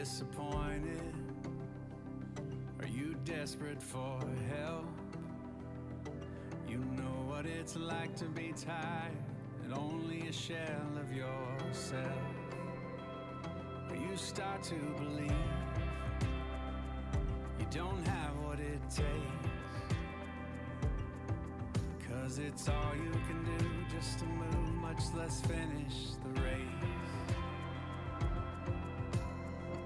disappointed? Are you desperate for help? You know what it's like to be tired and only a shell of yourself. You start to believe you don't have what it takes, 'cause it's all you can do just to move, much less finish the race.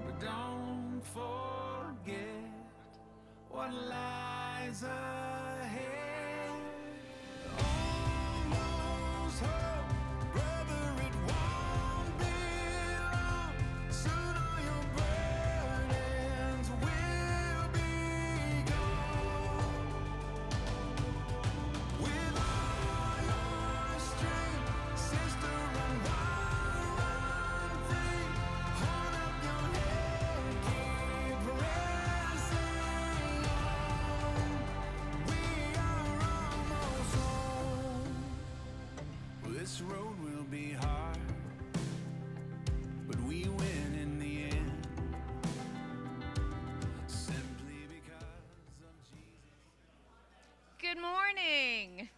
But don't forget what lies ahead. This road will be hard, but we win in the end, simply because of Jesus. Good morning.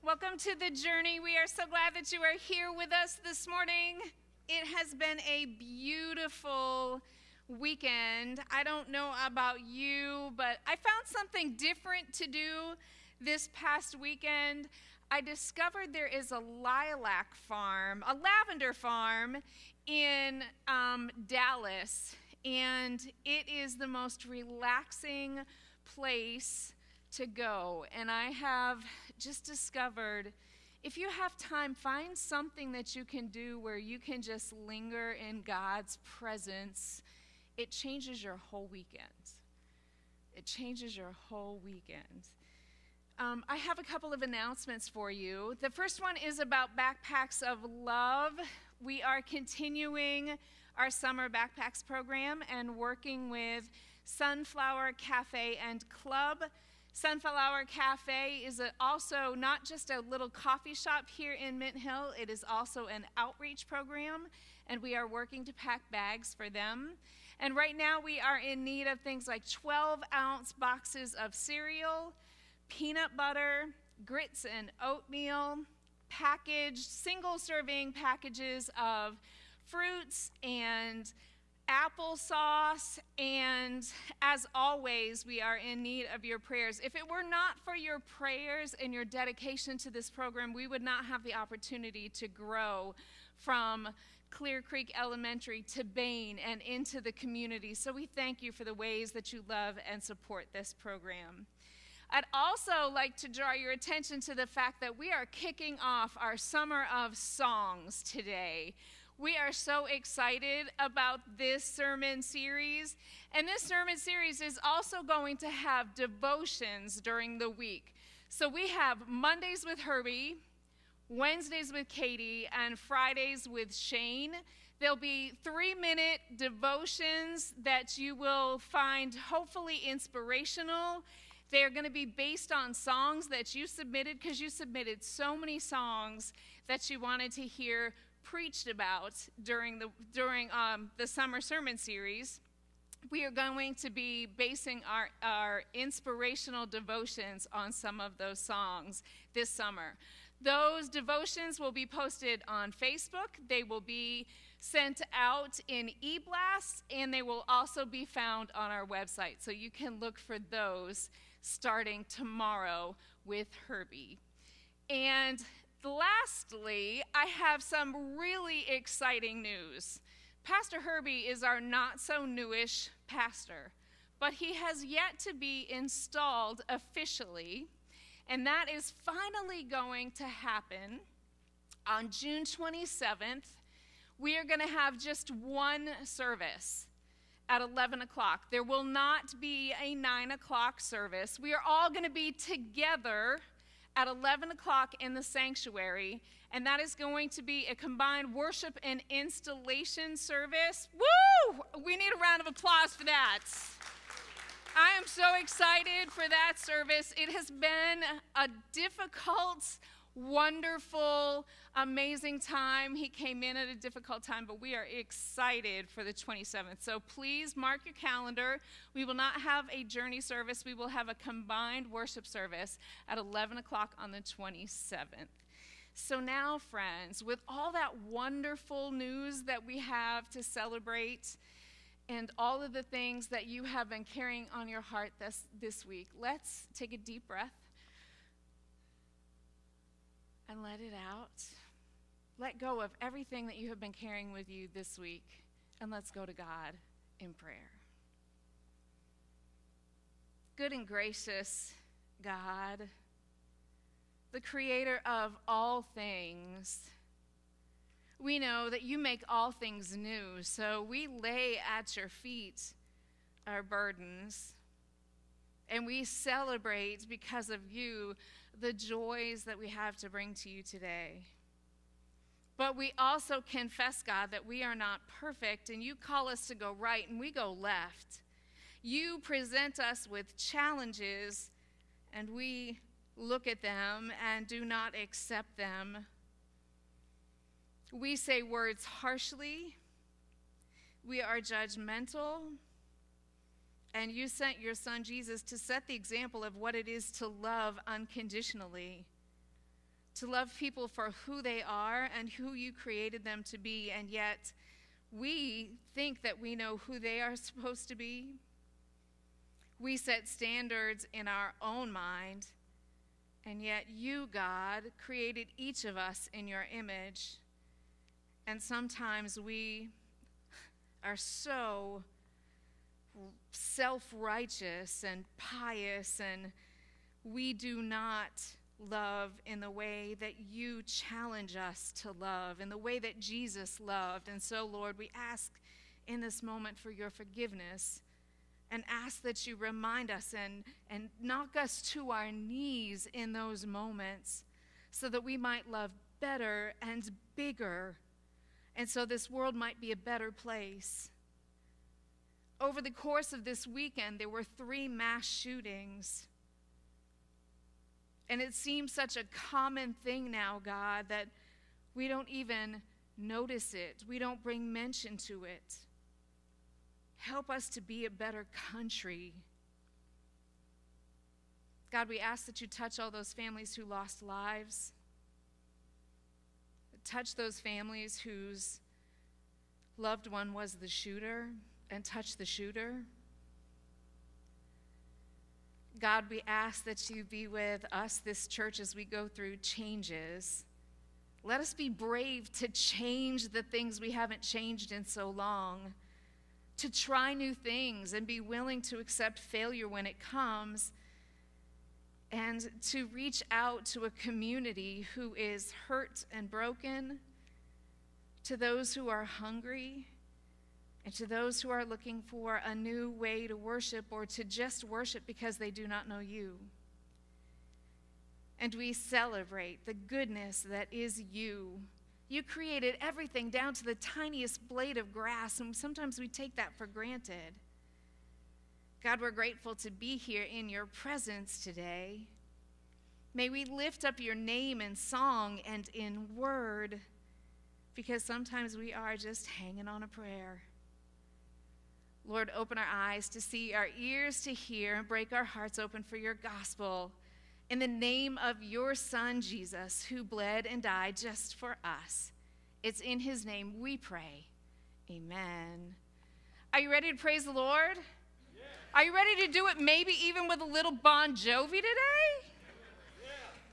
Welcome to The Journey. We are so glad that you are here with us this morning. It has been a beautiful weekend. I don't know about you, but I found something different to do this past weekend. I discovered there is a lilac farm, a lavender farm in Dallas, and it is the most relaxing place to go. And I have just discovered, if you have time, find something that you can do where you can just linger in God's presence. It changes your whole weekend. It changes your whole weekend. I have a couple of announcements for you. The first one is about Backpacks of Love. We are continuing our summer backpacks program and working with Sunflower Cafe and Club. Sunflower Cafe is also not just a little coffee shop here in Mint Hill, it is also an outreach program, and we are working to pack bags for them. And right now we are in need of things like 12-ounce boxes of cereal, peanut butter, grits and oatmeal, packaged, single-serving packages of fruits and applesauce, and as always, we are in need of your prayers. If it were not for your prayers and your dedication to this program, we would not have the opportunity to grow from Clear Creek Elementary to Bain and into the community. So we thank you for the ways that you love and support this program. I'd also like to draw your attention to the fact that we are kicking off our Summer of Songs today. We are so excited about this sermon series, and this sermon series is also going to have devotions during the week. So we have Mondays with Herbie, Wednesdays with Katie, and Fridays with Shane. There'll be 3-minute devotions that you will find hopefully inspirational. They are going to be based on songs that you submitted, because you submitted so many songs that you wanted to hear preached about during the summer sermon series. We are going to be basing our inspirational devotions on some of those songs this summer. Those devotions will be posted on Facebook. They will be sent out in e-blasts, and they will also be found on our website. So you can look for those starting tomorrow with Herbie. And lastly, I have some really exciting news. Pastor Herbie is our not-so-newish pastor, but he has yet to be installed officially, and that is finally going to happen on June 27th. We are going to have just one service at 11 o'clock. There will not be a 9 o'clock service. We are all going to be together at 11 o'clock in the sanctuary, and that is going to be a combined worship and installation service. Woo! We need a round of applause for that. I am so excited for that service. It has been a difficult wonderful, amazing time. He came in at a difficult time, but we are excited for the 27th. So please mark your calendar. We will not have a journey service. We will have a combined worship service at 11 o'clock on the 27th. So now, friends, with all that wonderful news that we have to celebrate and all of the things that you have been carrying on your heart this week, let's take a deep breath and let it out. Let go of everything that you have been carrying with you this week, and let's go to God in prayer. Good and gracious God, the creator of all things, we know that you make all things new, so we lay at your feet our burdens, and we celebrate because of you the joys that we have to bring to you today. But we also confess, God, that we are not perfect, and you call us to go right, and we go left. You present us with challenges, and we look at them and do not accept them. We say words harshly, we are judgmental, and you sent your son Jesus to set the example of what it is to love unconditionally, to love people for who they are and who you created them to be, and yet we think that we know who they are supposed to be. We set standards in our own mind, and yet you, God, created each of us in your image. And sometimes we are so self-righteous and pious, and we do not love in the way that you challenge us to love, in the way that Jesus loved. And so, Lord, we ask in this moment for your forgiveness and ask that you remind us and knock us to our knees in those moments so that we might love better and bigger, and so this world might be a better place. Over the course of this weekend, there were 3 mass shootings. And it seems such a common thing now, God, that we don't even notice it. We don't bring mention to it. Help us to be a better country. God, we ask that you touch all those families who lost lives. Touch those families whose loved one was the shooter, and touch the shooter. God, we ask that you be with us, this church, as we go through changes. Let us be brave to change the things we haven't changed in so long, to try new things and be willing to accept failure when it comes, and to reach out to a community who is hurt and broken, to those who are hungry, and to those who are looking for a new way to worship or to just worship because they do not know you. And we celebrate the goodness that is you. You created everything down to the tiniest blade of grass, and sometimes we take that for granted. God, we're grateful to be here in your presence today. May we lift up your name in song and in word, because sometimes we are just hanging on a prayer. Lord, open our eyes to see, our ears to hear, and break our hearts open for your gospel. In the name of your son, Jesus, who bled and died just for us. It's in his name we pray. Amen. Are you ready to praise the Lord? Yeah. Are you ready to do it maybe even with a little Bon Jovi today?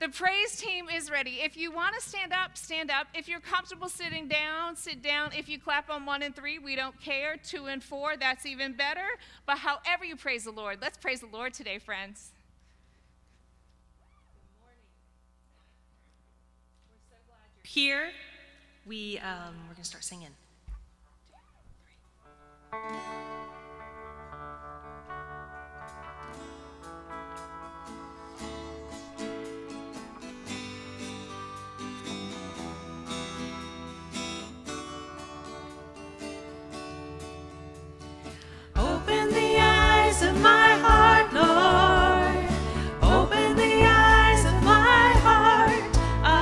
The praise team is ready. If you want to stand up, stand up. If you're comfortable sitting down, sit down. If you clap on 1 and 3, we don't care. 2 and 4, that's even better. But however you praise the Lord, let's praise the Lord today, friends. Good morning. We're so glad you're here. We're going to start singing. 2, 3. Open the eyes of my heart, Lord. Open the eyes of my heart.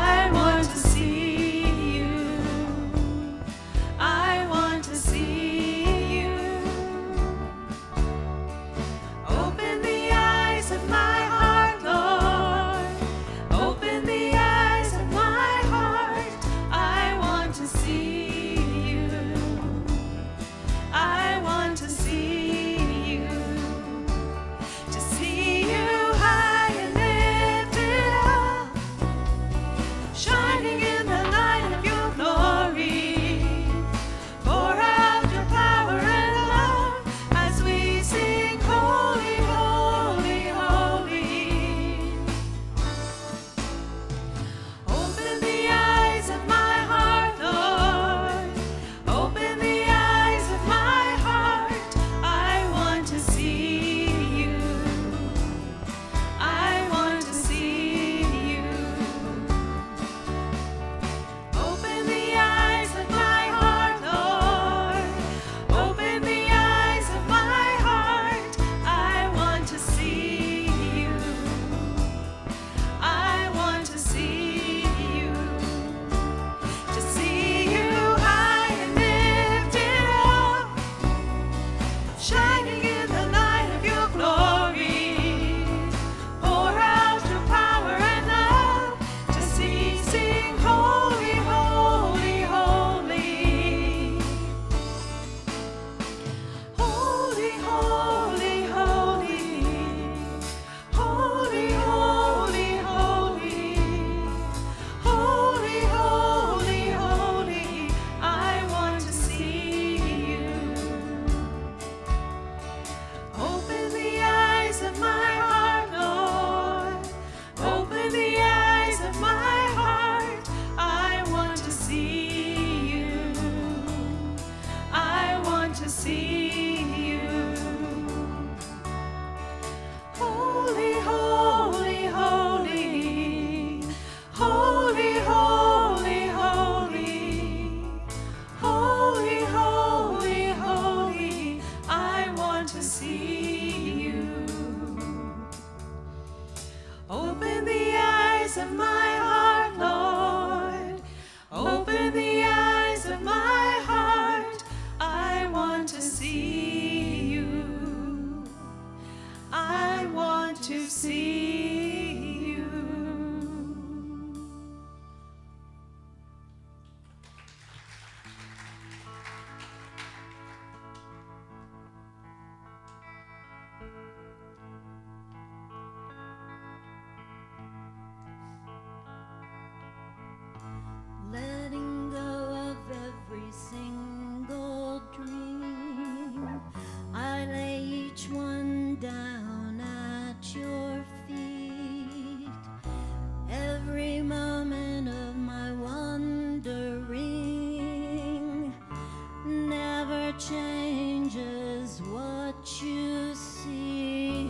changes what you see.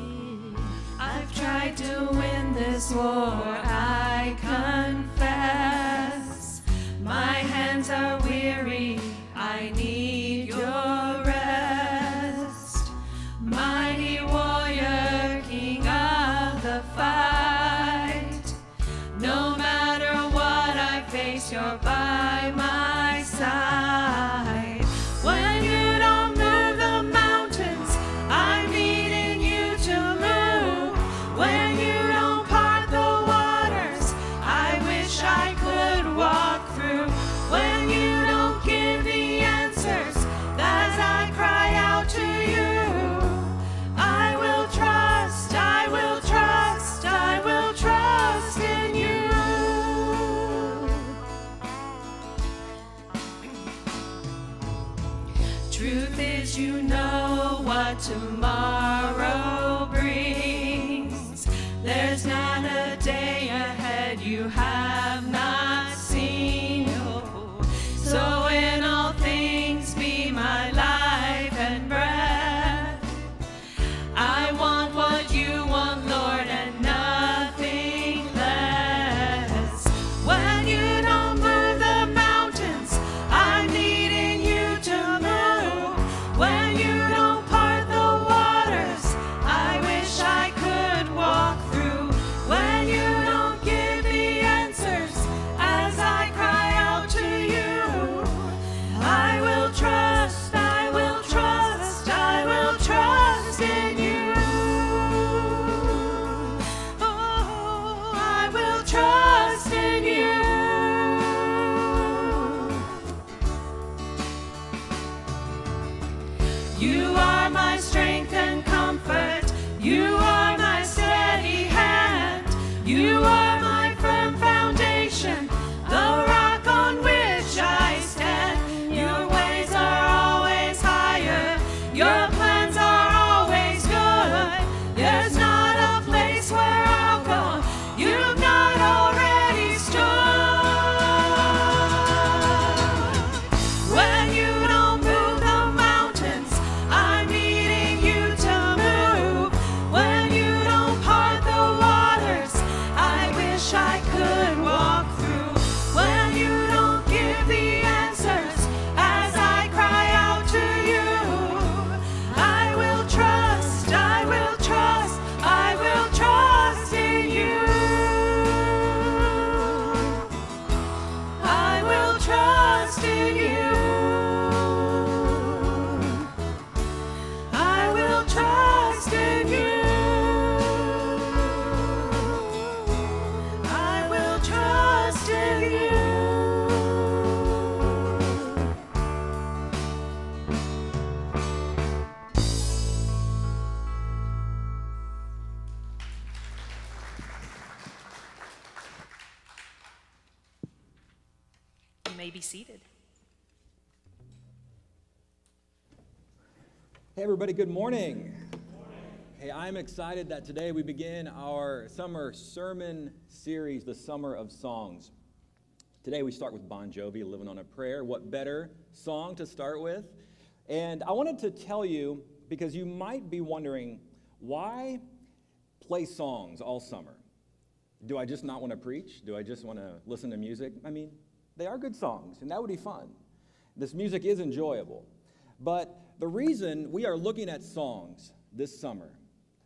I've tried to win this war, I confess. My hands are weary, I need your rest. Mighty warrior, king of the fight. No matter what I face, you're by my side. You know what tomorrow brings. There's not a day ahead you have not seen. Oh. So in all things be my life and breath. I want what you want, Lord, and nothing less. When you don't move the mountains, I'm needing you to move. When you don't part the waters, I wish I could walk through. When you don't give me answers, as I cry out to you, I will trust, I will trust, I will trust in you. Oh, I will trust in you. You are my strength and comfort. You are my steady hand. You are my firm foundation, the rock on which I stand. Your ways are always higher. Your plans are always good. There's not a place where I'll go you've not already stood. When you don't move the mountains, I'm needing you to move. When you don't part the waters, I wish I could walk through. When you don't give the answers, as I cry out to you, I will trust, I will trust, I will trust in you. I will trust in you. I will trust in you. I will trust in you. You may be seated. Hey everybody, good morning. Hey, I'm excited that today we begin our summer sermon series, The Summer of Songs. Today we start with Bon Jovi, Living on a Prayer. What better song to start with? And I wanted to tell you, because you might be wondering, why play songs all summer? Do I just not want to preach? Do I just want to listen to music? I mean, they are good songs, and that would be fun. This music is enjoyable. But the reason we are looking at songs this summer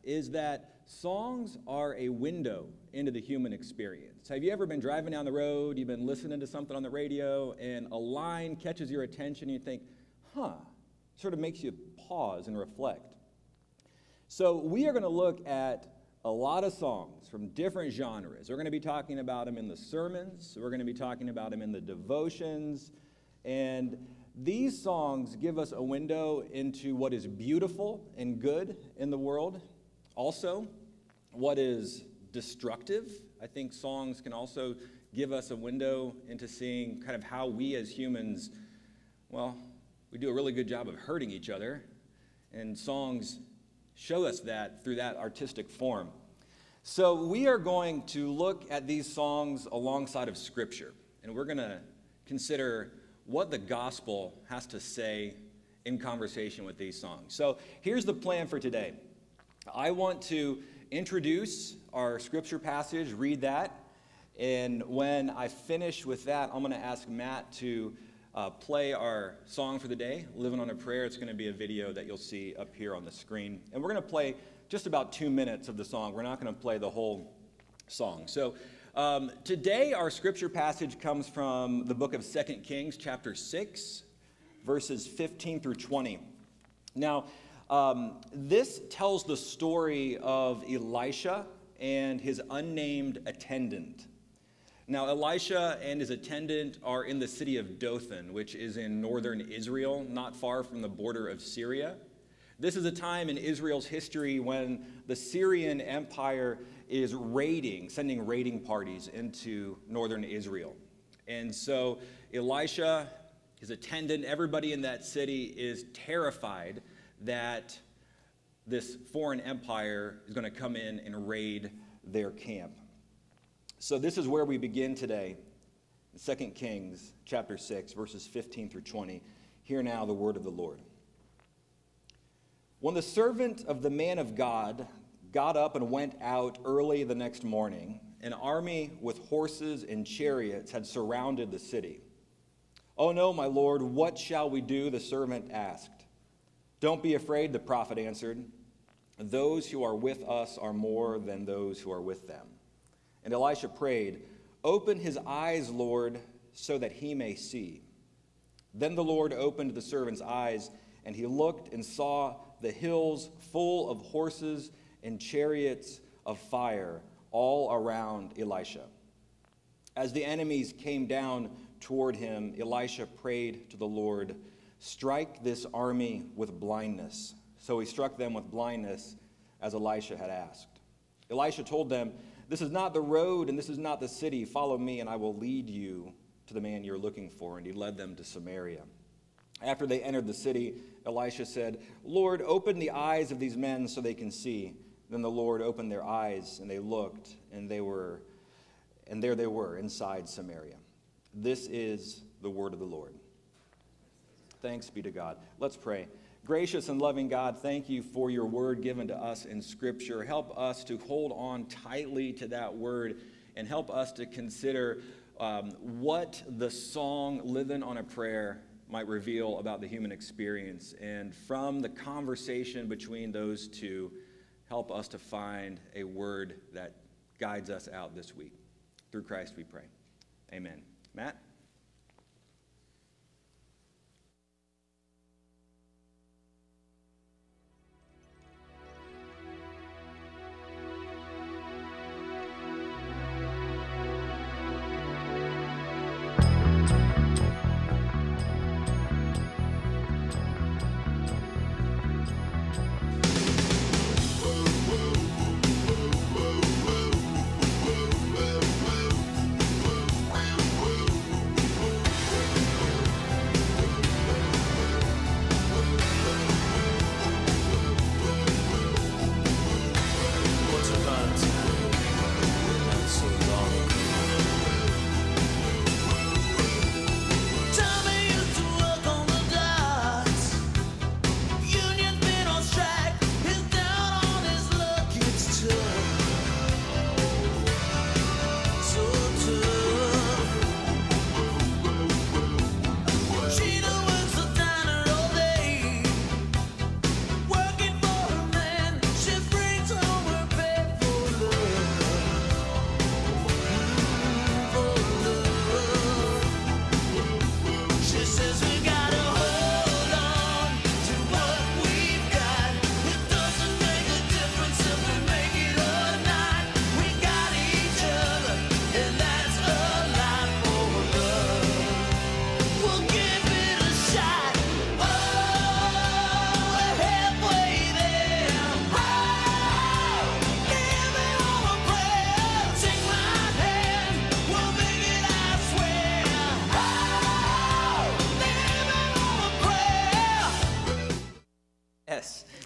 is that songs are a window into the human experience. Have you ever been driving down the road, you've been listening to something on the radio, and a line catches your attention, and you think, huh, sort of makes you pause and reflect. So we are going to look at a lot of songs from different genres. We're going to be talking about them in the sermons, we're going to be talking about them in the devotions, and these songs give us a window into what is beautiful and good in the world. Also, what is destructive. I think songs can also give us a window into seeing kind of how we as humans, well, we do a really good job of hurting each other, and songs show us that through that artistic form. So we are going to look at these songs alongside of Scripture, and we're going to consider what the gospel has to say in conversation with these songs. So here's the plan for today. I want to introduce our scripture passage, read that, and when I finish with that, I'm going to ask Matt to play our song for the day, Living on a Prayer. It's going to be a video that you'll see up here on the screen. And we're going to play just about 2 minutes of the song. We're not going to play the whole song. So today our scripture passage comes from the book of 2 Kings, chapter 6, verses 15 through 20. Now, this tells the story of Elisha and his unnamed attendant. Now, Elisha and his attendant are in the city of Dothan, which is in northern Israel, not far from the border of Syria. This is a time in Israel's history when the Syrian Empire is raiding, sending raiding parties into northern Israel. And so Elisha, his attendant, everybody in that city is terrified that this foreign empire is going to come in and raid their camp. So this is where we begin today, 2 Kings chapter 6, verses 15 through 20. Hear now the word of the Lord. When the servant of the man of God got up and went out early the next morning, an army with horses and chariots had surrounded the city. "Oh no, my lord, what shall we do?" the servant asked. "Don't be afraid," the prophet answered. "Those who are with us are more than those who are with them." And Elisha prayed, "Open his eyes, Lord, so that he may see." Then the Lord opened the servant's eyes, and he looked and saw the hills full of horses and chariots of fire all around Elisha. As the enemies came down toward him, Elisha prayed to the Lord, "Strike this army with blindness." So he struck them with blindness as Elisha had asked. Elisha told them, "This is not the road and this is not the city. Follow me and I will lead you to the man you're looking for." And he led them to Samaria. After they entered the city, Elisha said, "Lord, open the eyes of these men so they can see." Then the Lord opened their eyes and they looked, and there they were inside Samaria. This is the word of the Lord. Thanks be to God. Let's pray. Gracious and loving God, thank you for your word given to us in Scripture. Help us to hold on tightly to that word and help us to consider what the song Living on a Prayer might reveal about the human experience. And from the conversation between those two, help us to find a word that guides us out this week. Through Christ we pray. Amen. Matt?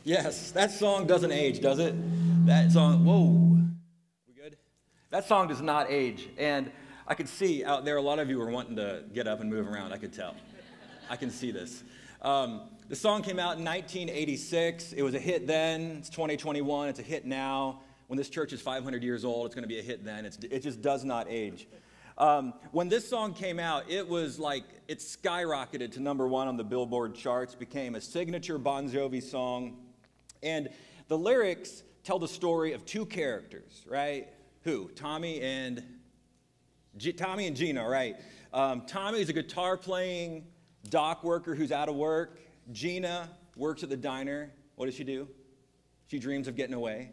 Yes, that song doesn't age, does it? That song, whoa, we good? That song does not age. And I could see out there, a lot of you were wanting to get up and move around, I could tell. I can see this. The song came out in 1986. It was a hit then. It's 2021. It's a hit now. When this church is 500 years old, it's going to be a hit then. It just does not age. When this song came out, it was like it skyrocketed to #1 on the Billboard charts, became a signature Bon Jovi song. And the lyrics tell the story of two characters, right? Who? Tommy and Gina, right? Tommy is a guitar-playing dock worker who's out of work. Gina works at the diner. What does? She dreams of getting away.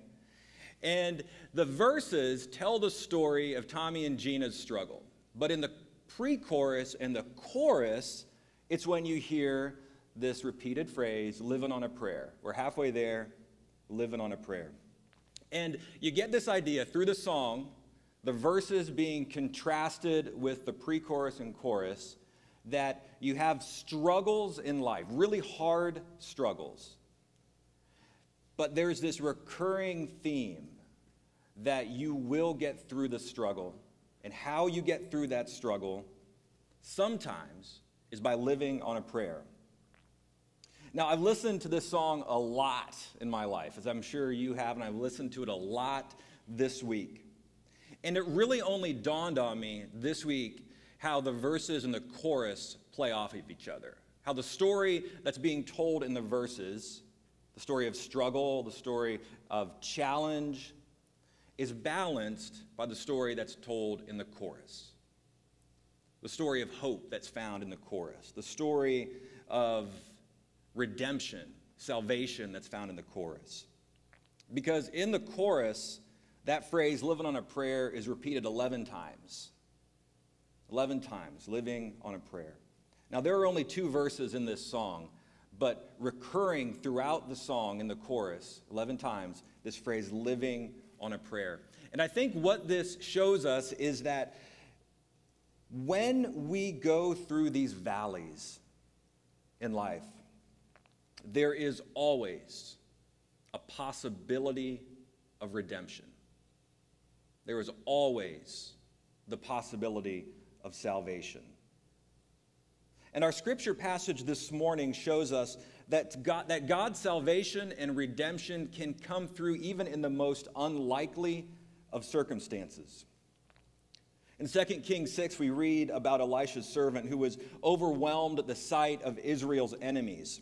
And the verses tell the story of Tommy and Gina's struggle. But in the pre-chorus and the chorus, it's when you hear this repeated phrase, living on a prayer. We're halfway there, living on a prayer. And you get this idea through the song, the verses being contrasted with the pre-chorus and chorus, that you have struggles in life, really hard struggles. But there's this recurring theme that you will get through the struggle, and how you get through that struggle sometimes is by living on a prayer. Now, I've listened to this song a lot in my life, as I'm sure you have, and I've listened to it a lot this week. And it really only dawned on me this week how the verses and the chorus play off of each other, how the story that's being told in the verses, the story of struggle, the story of challenge, is balanced by the story that's told in the chorus. The story of hope that's found in the chorus. The story of redemption, salvation that's found in the chorus. Because in the chorus, that phrase, living on a prayer, is repeated 11 times. 11 times, living on a prayer. Now, there are only two verses in this song, but recurring throughout the song in the chorus, 11 times, this phrase, living on a prayer. And I think what this shows us is that when we go through these valleys in life, there is always a possibility of redemption. There is always the possibility of salvation. And our scripture passage this morning shows us that God's salvation and redemption can come through even in the most unlikely of circumstances. In 2 Kings 6, we read about Elisha's servant who was overwhelmed at the sight of Israel's enemies.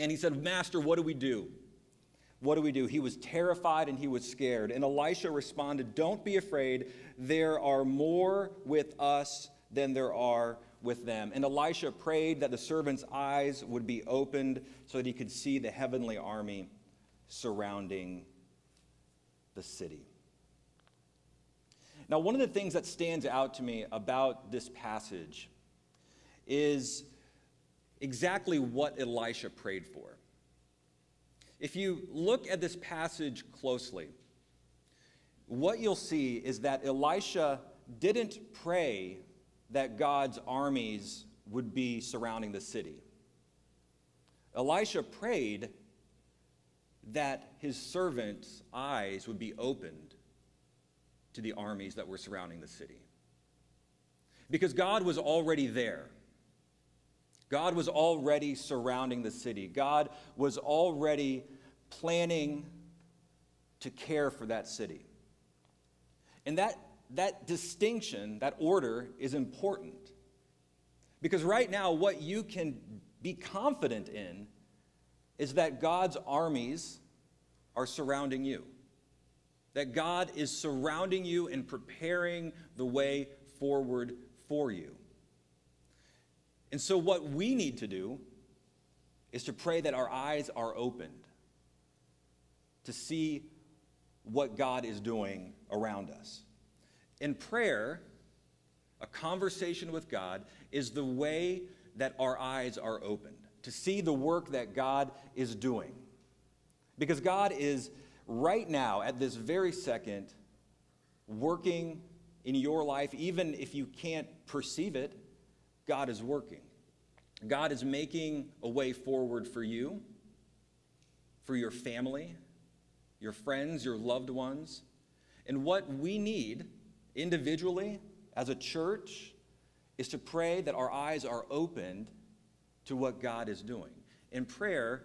And he said, "Master, what do we do? What do we do?" He was terrified and he was scared. And Elisha responded, "Don't be afraid. There are more with us than there are with them." And Elisha prayed that the servant's eyes would be opened so that he could see the heavenly army surrounding the city. Now, one of the things that stands out to me about this passage is exactly what Elisha prayed for. If you look at this passage closely, what you'll see is that Elisha didn't pray that God's armies would be surrounding the city. Elisha prayed that his servant's eyes would be opened to the armies that were surrounding the city. Because God was already there. God was already surrounding the city. God was already planning to care for that city. And that distinction, that order, is important. Because right now, what you can be confident in is that God's armies are surrounding you. That God is surrounding you and preparing the way forward for you. And so what we need to do is to pray that our eyes are opened to see what God is doing around us. In prayer, a conversation with God is the way that our eyes are opened to see the work that God is doing. Because God is right now, at this very second, working in your life, even if you can't perceive it, God is working. God is making a way forward for you, for your family, your friends, your loved ones. And what we need individually, as a church, is to pray that our eyes are opened to what God is doing. And prayer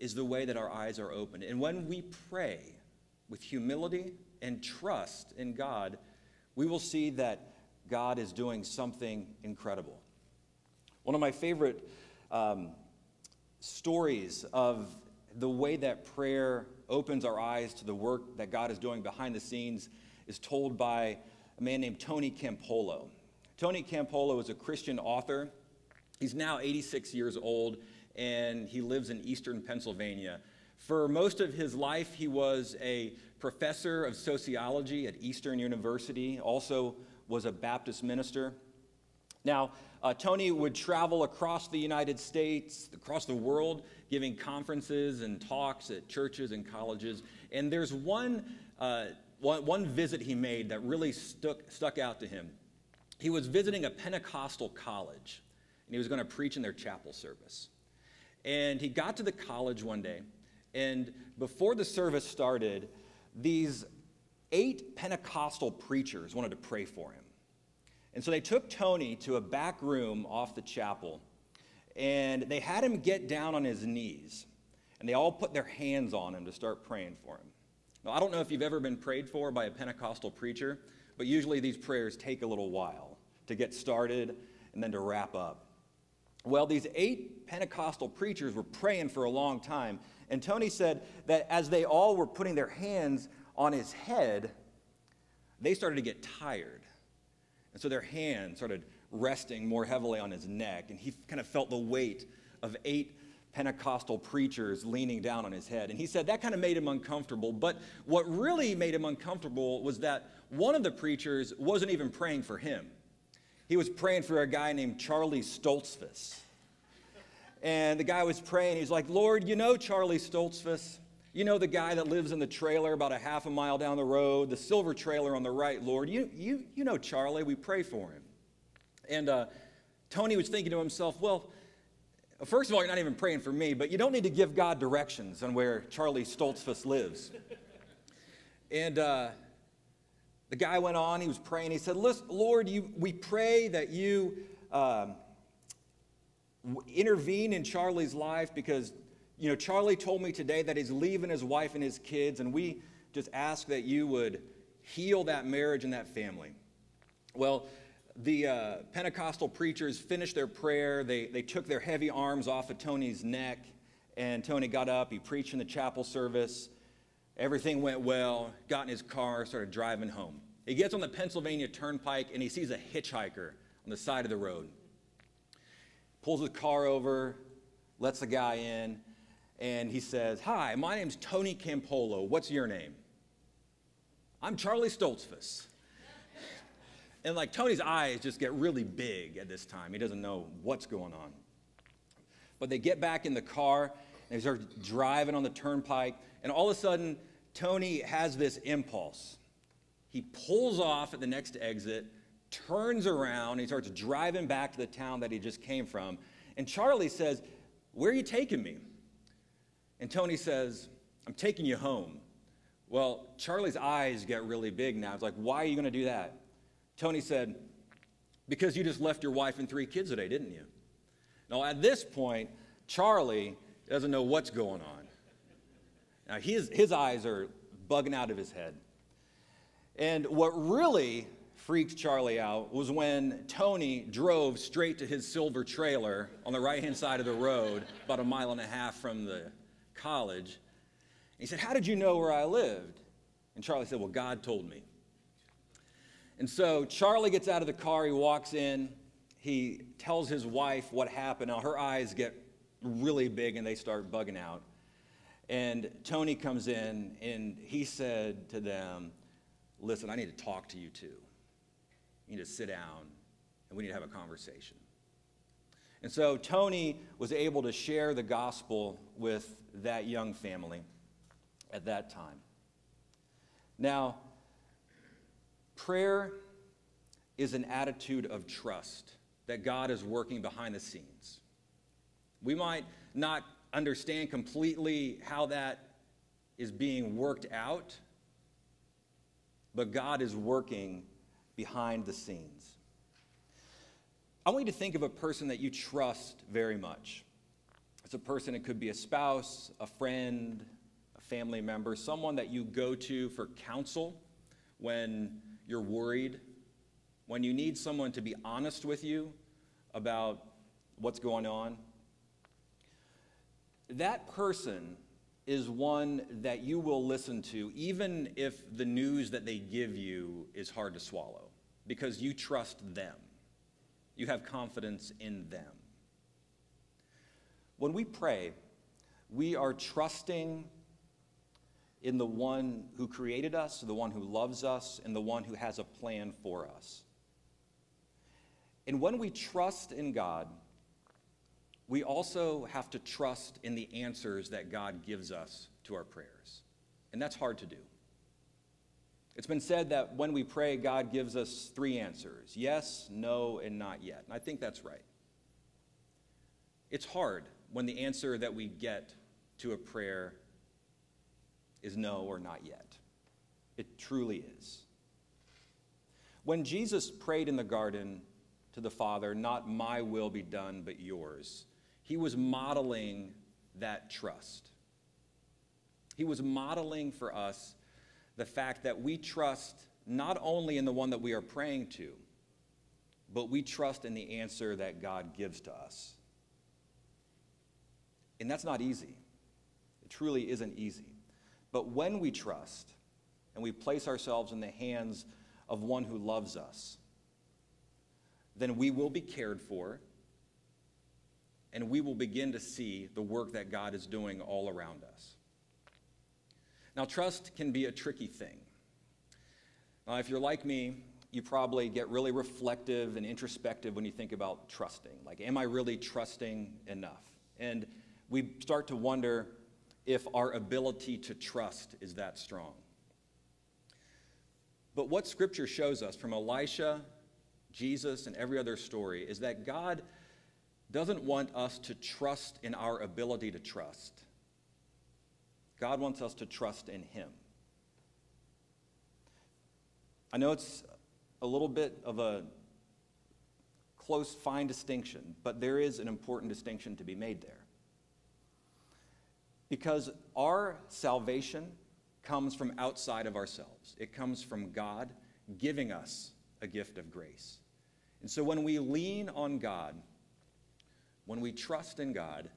is the way that our eyes are opened. And when we pray with humility and trust in God, we will see that God is doing something incredible. One of my favorite stories of the way that prayer opens our eyes to the work that God is doing behind the scenes is told by a man named Tony Campolo. Tony Campolo is a Christian author. He's now 86 years old, and he lives in Eastern Pennsylvania. For most of his life, he was a professor of sociology at Eastern University, also was a Baptist minister. Now, Tony would travel across the United States, across the world, giving conferences and talks at churches and colleges. And there's one visit he made that really stuck out to him. He was visiting a Pentecostal college, and he was going to preach in their chapel service. And he got to the college one day, and before the service started, these 8 Pentecostal preachers wanted to pray for him. And so they took Tony to a back room off the chapel, and they had him get down on his knees, and they all put their hands on him to start praying for him. Now, I don't know if you've ever been prayed for by a Pentecostal preacher, but usually these prayers take a little while to get started and then to wrap up. Well, these 8 Pentecostal preachers were praying for a long time, and Tony said that as they all were putting their hands on his head, they started to get tired. And so their hand started resting more heavily on his neck, and he kind of felt the weight of 8 Pentecostal preachers leaning down on his head. And he said that kind of made him uncomfortable, but what really made him uncomfortable was that one of the preachers wasn't even praying for him. He was praying for a guy named Charlie Stoltzfus. And the guy was praying. He's like, "Lord, you know Charlie Stoltzfus. You know the guy that lives in the trailer about a half a mile down the road, the silver trailer on the right, Lord. You know Charlie. We pray for him." And Tony was thinking to himself, well, first of all, you're not even praying for me, but you don't need to give God directions on where Charlie Stoltzfus lives. And the guy went on. He was praying. He said, "Listen, Lord, we pray that you intervene in Charlie's life, because you know, Charlie told me today that he's leaving his wife and his kids, and we just ask that you would heal that marriage and that family." Well, the Pentecostal preachers finished their prayer. They took their heavy arms off of Tony's neck, and Tony got up. He preached in the chapel service. Everything went well. Got in his car, started driving home. He gets on the Pennsylvania Turnpike, and he sees a hitchhiker on the side of the road. Pulls his car over, lets the guy in. And he says, "Hi, my name's Tony Campolo. What's your name?" "I'm Charlie Stoltzfus." And like Tony's eyes just get really big at this time. He doesn't know what's going on. But they get back in the car, and they start driving on the turnpike. And all of a sudden, Tony has this impulse. He pulls off at the next exit, turns around, and he starts driving back to the town that he just came from. And Charlie says, "Where are you taking me?" And Tony says, "I'm taking you home." Well, Charlie's eyes get really big now. It's like, "Why are you going to do that?" Tony said, "Because you just left your wife and 3 kids today, didn't you?" Now, at this point, Charlie doesn't know what's going on. Now, his eyes are bugging out of his head. And what really freaked Charlie out was when Tony drove straight to his silver trailer on the right-hand side of the road, about a mile and a half from the college. He said, "How did you know where I lived?" And Charlie said, "Well, God told me." And so Charlie gets out of the car. He walks in. He tells his wife what happened. Now, her eyes get really big, and they start bugging out. And Tony comes in, and he said to them, "Listen, I need to talk to you two. You need to sit down, and we need to have a conversation." And so Tony was able to share the gospel with that young family at that time. Now, prayer is an attitude of trust that God is working behind the scenes. We might not understand completely how that is being worked out, but God is working behind the scenes. I want you to think of a person that you trust very much. It's a person, it could be a spouse, a friend, a family member, someone that you go to for counsel when you're worried, when you need someone to be honest with you about what's going on. That person is one that you will listen to even if the news that they give you is hard to swallow, because you trust them. You have confidence in them. When we pray, we are trusting in the one who created us, the one who loves us, and the one who has a plan for us. And when we trust in God, we also have to trust in the answers that God gives us to our prayers. And that's hard to do. It's been said that when we pray, God gives us three answers: yes, no, and not yet. And I think that's right. It's hard when the answer that we get to a prayer is no or not yet. It truly is. When Jesus prayed in the garden to the Father, "Not my will be done, but yours," he was modeling that trust. He was modeling for us the fact that we trust not only in the one that we are praying to, but we trust in the answer that God gives to us. And that's not easy. It truly isn't easy. But when we trust and we place ourselves in the hands of one who loves us, then we will be cared for, and we will begin to see the work that God is doing all around us. Now, trust can be a tricky thing. Now, if you're like me, you probably get really reflective and introspective when you think about trusting. Like, am I really trusting enough? And we start to wonder if our ability to trust is that strong. But what Scripture shows us from Elisha, Jesus, and every other story is that God doesn't want us to trust in our ability to trust. God wants us to trust in him. I know it's a little bit of a close, fine distinction, but there is an important distinction to be made there. Because our salvation comes from outside of ourselves. It comes from God giving us a gift of grace. And so when we lean on God, when we trust in God,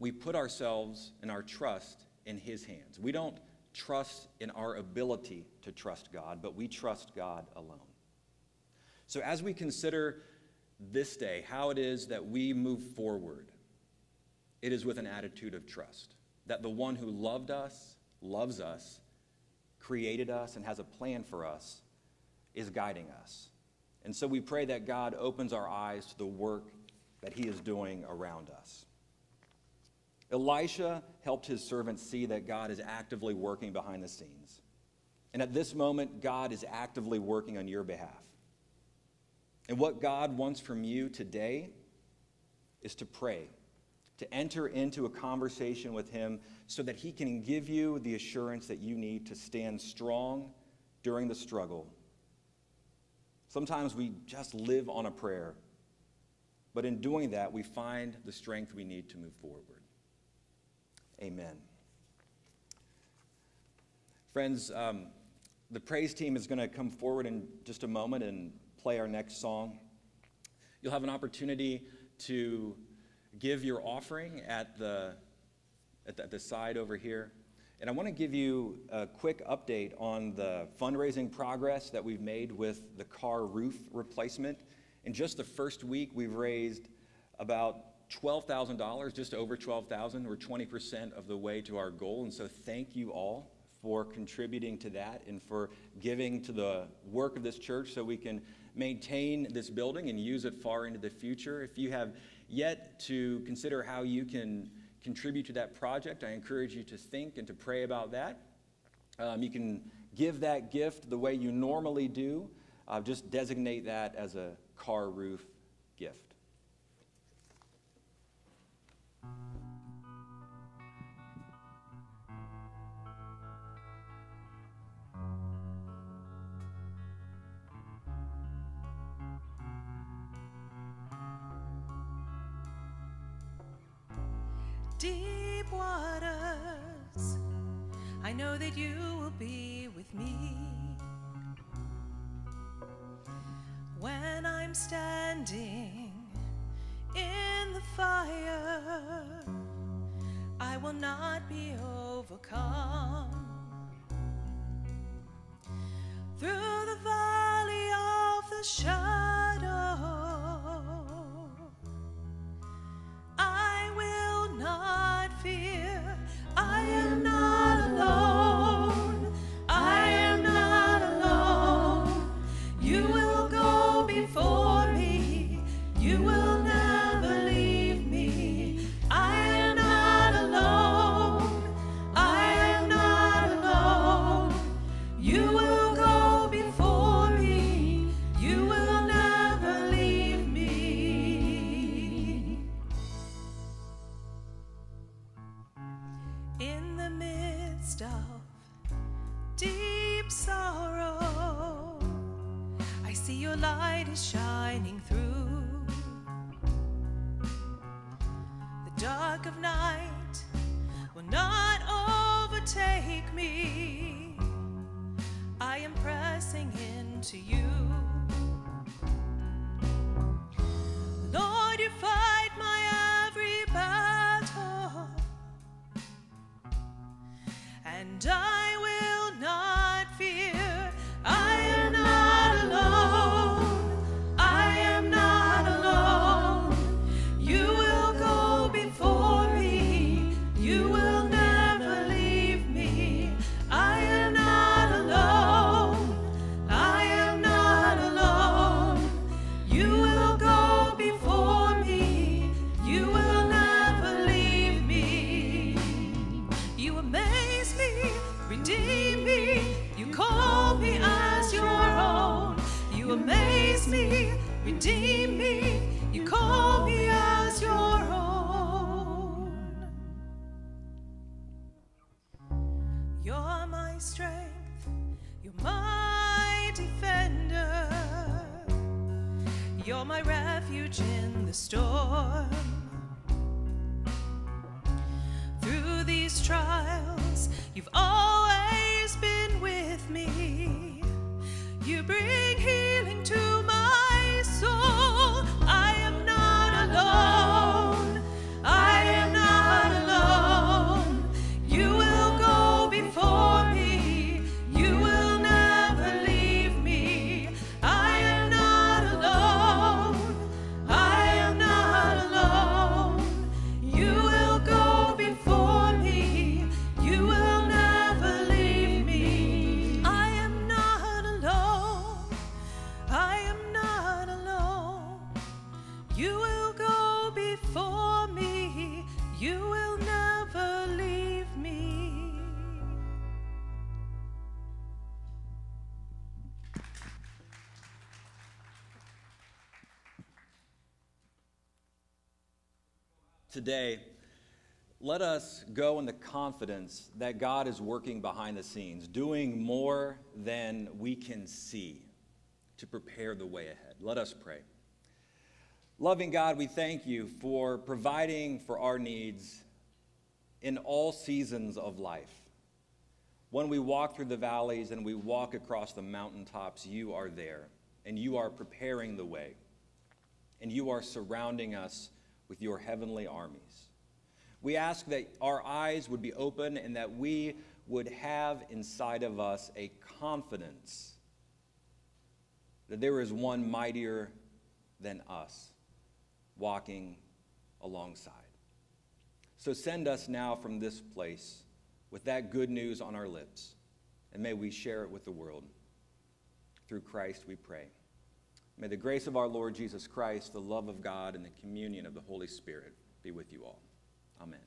we put ourselves and our trust in his hands. We don't trust in our ability to trust God, but we trust God alone. So as we consider this day, how it is that we move forward, it is with an attitude of trust, that the one who loved us, loves us, created us, and has a plan for us is guiding us. And so we pray that God opens our eyes to the work that he is doing around us. Elisha helped his servants see that God is actively working behind the scenes. And at this moment, God is actively working on your behalf. And what God wants from you today is to pray, to enter into a conversation with him so that he can give you the assurance that you need to stand strong during the struggle. Sometimes we just live on a prayer, but in doing that, we find the strength we need to move forward. Amen. Friends, the praise team is going to come forward in just a moment and play our next song. You'll have an opportunity to give your offering at the side over here. And I want to give you a quick update on the fundraising progress that we've made with the car roof replacement. In just the first week, we've raised about $12,000, just over $12,000. We're 20% of the way to our goal. And so thank you all for contributing to that and for giving to the work of this church so we can maintain this building and use it far into the future. If you have yet to consider how you can contribute to that project, I encourage you to think and to pray about that. You can give that gift the way you normally do. Just designate that as a car roof gift. deep waters, I know that you will be with me. When I'm standing in the fire, I will not be overcome. Through the valley of the shadow, I will not fear. I am not alone. I am not alone. You will go before me. You will never leave me. I am not alone. I am not alone. You will shining through the dark of night will not overtake me. I am pressing into you, Lord. You fight my every battle, and I will not fear. I am not alone. Redeem me, you call me as your own. You're my strength, you're my defender, you're my refuge in the storm. Through these trials, you've always been with me. You bring healing to my soul. I am not alone. I am not alone. You will go before me. You will never leave me. I am not alone. I am not alone. You will go before me. You will never leave me. I am not alone. I am not alone. You will go before me. You will never leave me. Today, let us go in the confidence that God is working behind the scenes, doing more than we can see, to prepare the way ahead. Let us pray. Loving God, we thank you for providing for our needs in all seasons of life. When we walk through the valleys and we walk across the mountaintops, you are there, and you are preparing the way, and you are surrounding us with your heavenly armies. We ask that our eyes would be open and that we would have inside of us a confidence that there is one mightier than us walking alongside. So send us now from this place with that good news on our lips, and may we share it with the world. Through Christ we pray. May the grace of our Lord Jesus Christ, the love of God, and the communion of the Holy Spirit be with you all. Amen.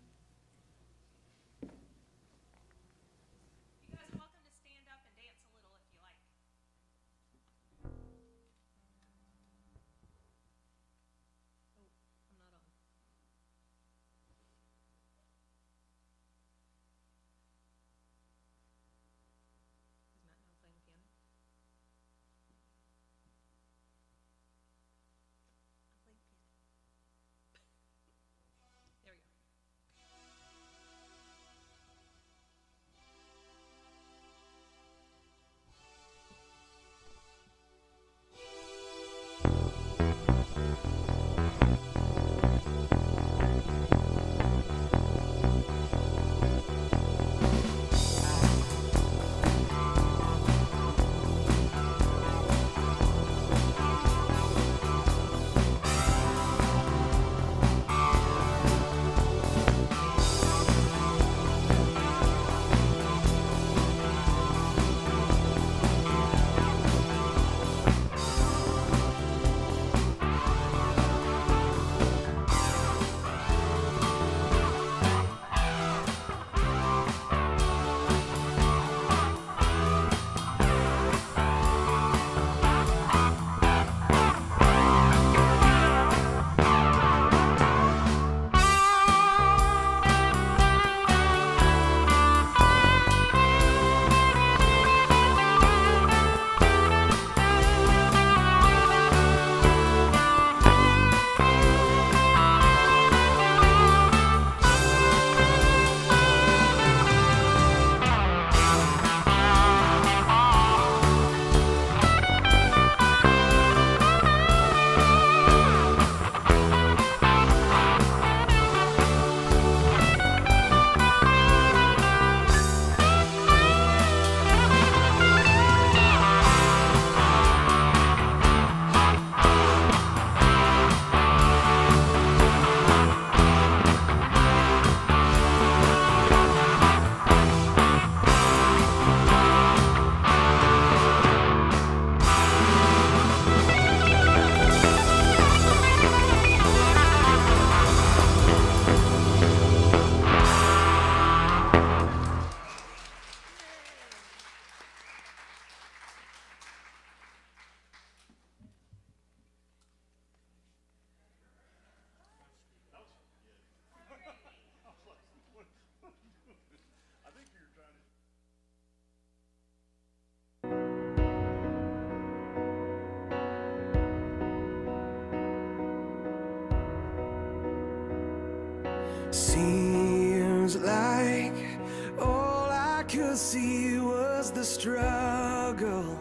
Seems like all I could see was the struggle.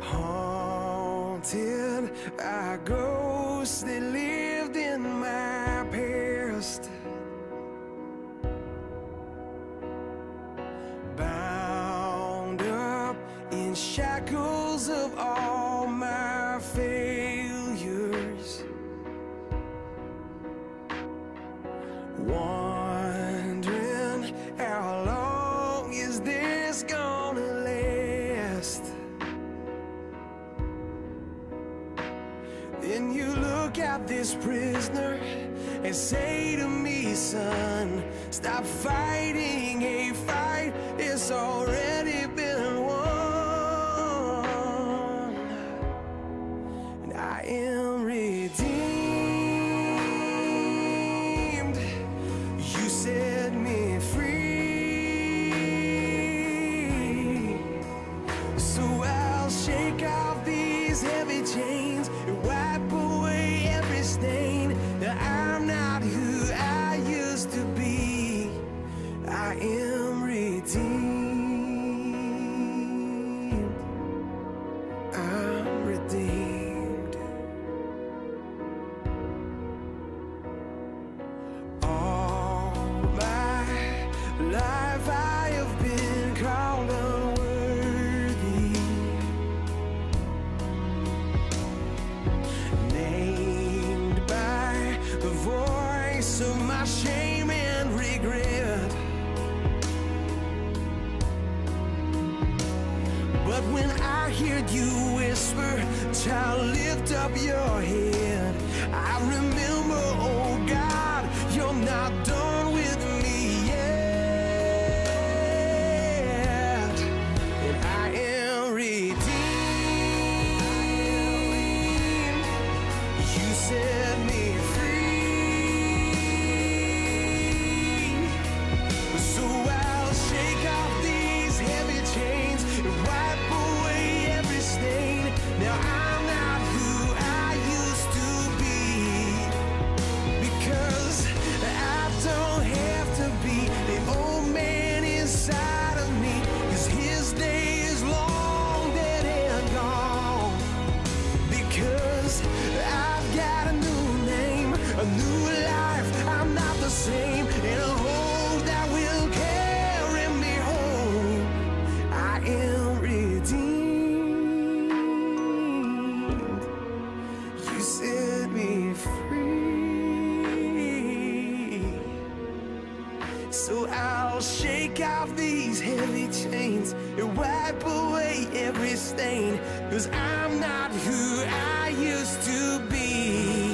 Haunted by ghosts that lived in my past, bound up in shackles of all my failures, wondering how long is this gonna last. Then you look at this prisoner and say to me, son, stop fighting, a fight is already been won, and I am redeemed. You set me free, so I'll shake off these heavy chains and wipe away every stain. That I'm not who I used to be. I am redeemed. I'm redeemed. All my life I have been called unworthy, named by the voice of my shame and regret. But when I heard you whisper, child, lift up your head, I remember, oh God, you're not done with me yet. And I am redeemed. You set me free, so I'll shake off these heavy chains and wipe away every stain. Now I'm not who I used to be, because I don't have to be. The old man inside of me, 'cause his day is long dead and gone, because I've got a new name, a new life. I'm not the same, and a hope that will carry me home. I am redeemed. You set me free, so I'll shake off these heavy chains and wipe away every stain, 'cause I'm not who I used to be. I am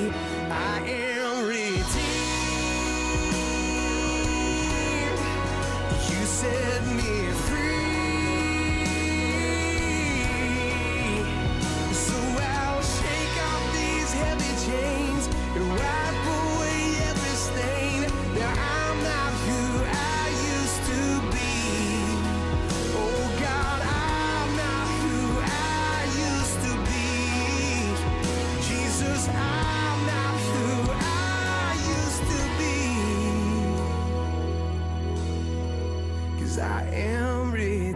redeemed. You set me free, so I'll shake off these heavy chains and wipe away every stain. Now I'm not who I used to be. Oh God, I'm not who I used to be. Jesus, I'm not who I used to be, 'cause I am redeemed.